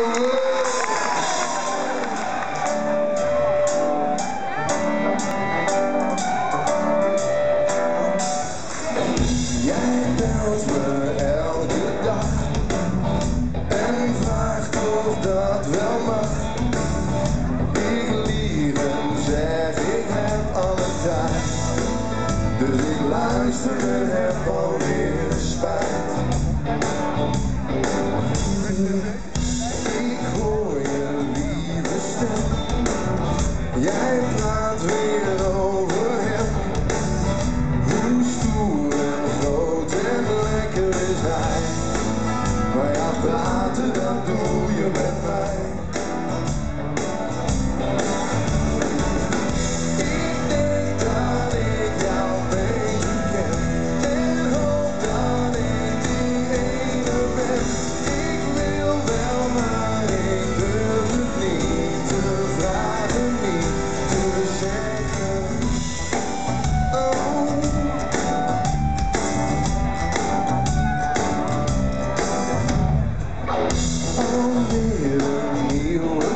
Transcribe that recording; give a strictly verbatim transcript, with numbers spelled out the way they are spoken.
Jij belt me elke dag en vraagt of dat wel mag. Ik liegen zeg ik heb alle tijd, dus ik luister en heb alweer spijt. Ik hoor je lieve stem, jij praat weer over hem. Hoe stoer en groot en lekker is hij, maar ja, praten dat doe je met mij. Ik denk dat ik jou beter ken en hoop dat ik die ene ben. Ik wil wel, maar ik durf het niet te vragen, niet te zeggen. Oh, oh, weer een nieuwe.